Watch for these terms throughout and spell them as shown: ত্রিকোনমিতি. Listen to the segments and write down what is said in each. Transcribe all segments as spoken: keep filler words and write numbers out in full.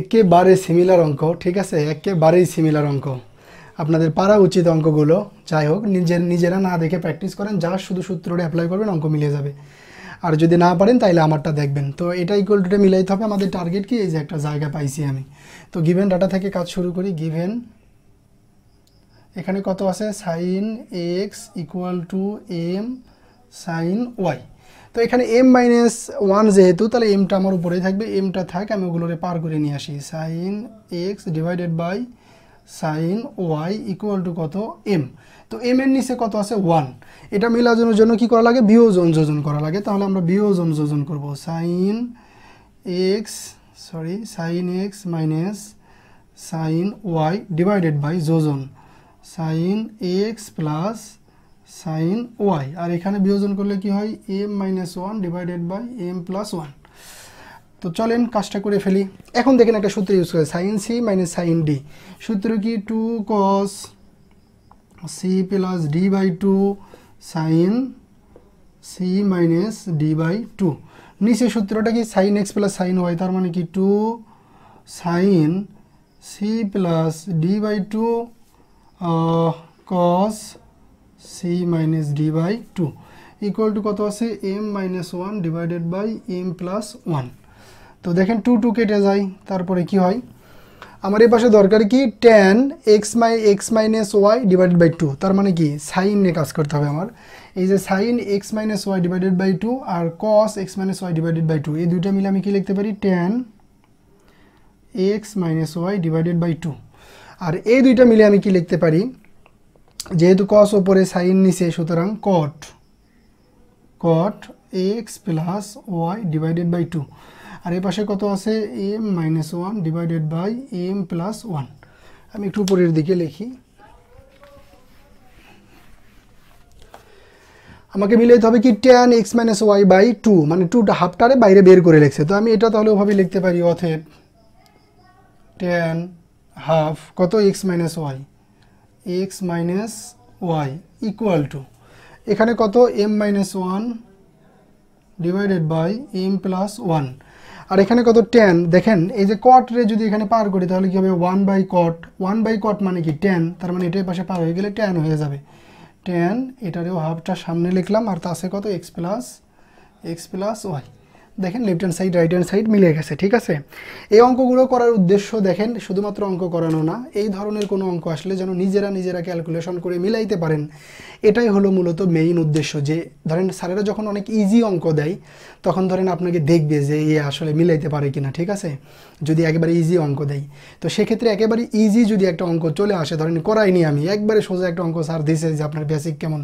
একে বারে সিমিলার অঙ্ক ঠিক আছে একে বারেই সিমিলার অঙ্ক আপনাদের পারা উচিত অঙ্কগুলো যাই হোক নিজের নিজেরা না দেখে প্র্যাকটিস করেন যা শুধু সূত্রটা অ্যাপ্লাই করবেন অঙ্ক মিলে যাবে আর যদি না পারেন তাহলে আমারটা দেখবেন তো এটা ইকুয়াল টুটা মিলাইতে হবে আমাদের টার্গেট কি এই যে একটা জায়গা পাইছি আমি তো গিভেন ডাটা থেকে কাজ শুরু করি গিভেন এখানে কত আছে sin x = m sin y তো এখানে m - ওয়ান যেহেতু তাহলে m টা আমার উপরেই থাকবে m টা থাক আমি ওগুলোরে পার করে নিয়ে আসি sin x / sin y = কত m তো m এর নিচে কত আছে one এটা মিলানোর জন্য কি করা লাগে বিয়োজন যোজন করা লাগে তাহলে আমরা বিয়োজন যোজন করব sin x sorry sin x - sin y / যোজন sin x plus sin y আর এখানে বিয়োজন করলে কি হয় m - one / m plus one তো চলেন কাজটা করে ফেলি এখন দেখেন একটা সূত্র ইউজ করে sin c - sin d সূত্র কি two cos c plus d / two sin c - d / two নিচে সূত্রটা কি sin x plus sin y তার মানে কি two sin c plus d / two Uh, cos c minus d by two equal to koto ase m minus one divided by m plus one to dekhen two two kete jay tar pore ki hoy amar ei pashe dorkar ki tan x my x minus y divided by two tar mane ki sin e kaaj korte hobe amar ei je sin x minus y divided by two ar cos x minus y divided by two ei dui ta mile ami ki likhte pari tan x minus y divided by two আর এই দুইটা মিলে আমি কি লিখতে পারি যেহেতু cos উপরে sin নিচে সুতরাং cot cot x plus y divided by two আর এই পাশে কত আছে m minus one divided by m plus one আমি একটু উপরের দিকে লিখি আমাকে মিলাইতে হবে কি tan x minus y by two মানে two টা হাফটারে বাইরে বের করে লিখছে তো আমি এটা তাহলে ওভাবে লিখতে পারি অতএব tan half koto x minus y x minus y equal to ekhane koto m minus one divided by m plus one ar ekhane koto tan dekhen ei je cot re jodi ekhane par kori tahole ki hobe one by cot one by cot mane ki tan tar mane etar pashe par hoye gele tan hoye jabe tan etareo half ta samne likhlam ar tache koto x plus x plus y দেখেন left hand side right hand side মিলে গেছে ঠিক আছে এই অঙ্কগুলো করার উদ্দেশ্য দেখেন শুধুমাত্র অঙ্ক করানো না এই ধরনের কোনো অঙ্ক আসলে যেন নিজেরা নিজেরা ক্যালকুলেশন করে মিলাইতে পারেন এটাই হলো মূলত মেইন উদ্দেশ্য যে ধরেন স্যারেরা যখন অনেক ইজি অঙ্ক দেয় তখন ধরেন আপনাকে দেখবে যে এ আসলে মিলাইতে পারে কিনা ঠিক আছে যদি একবারে ইজি অঙ্ক দেয় তো সেই ক্ষেত্রে একবারে ইজি যদি একটা অঙ্ক চলে আসে ধরেন করাইনি আমি একবারে সোজা একটা অঙ্ক স্যার দিয়েছে যে আপনার বেসিক কেমন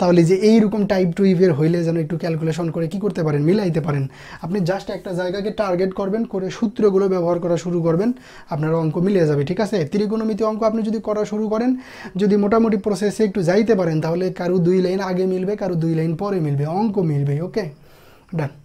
তাহলে যে এই রকম টাইপ টু ইভের হইলে যেন একটু ক্যালকুলেশন করে কি করতে পারেন মিলাইতে পারেন আপনি জাস্ট একটা জায়গাকে টার্গেট করবেন করে সূত্রগুলো ব্যবহার করা শুরু করবেন আপনার অঙ্ক মিলে যাবে ঠিক আছে ত্রিকোণমিতি অঙ্ক আপনি যদি করা শুরু করেন যদি মোটামুটি প্রসেসে একটু যাইতে পারেন তাহলে কারো দুই লাইন আগে মিলবে কারো দুই লাইন পরে মিলবে অঙ্ক মিলবে ওকে ডান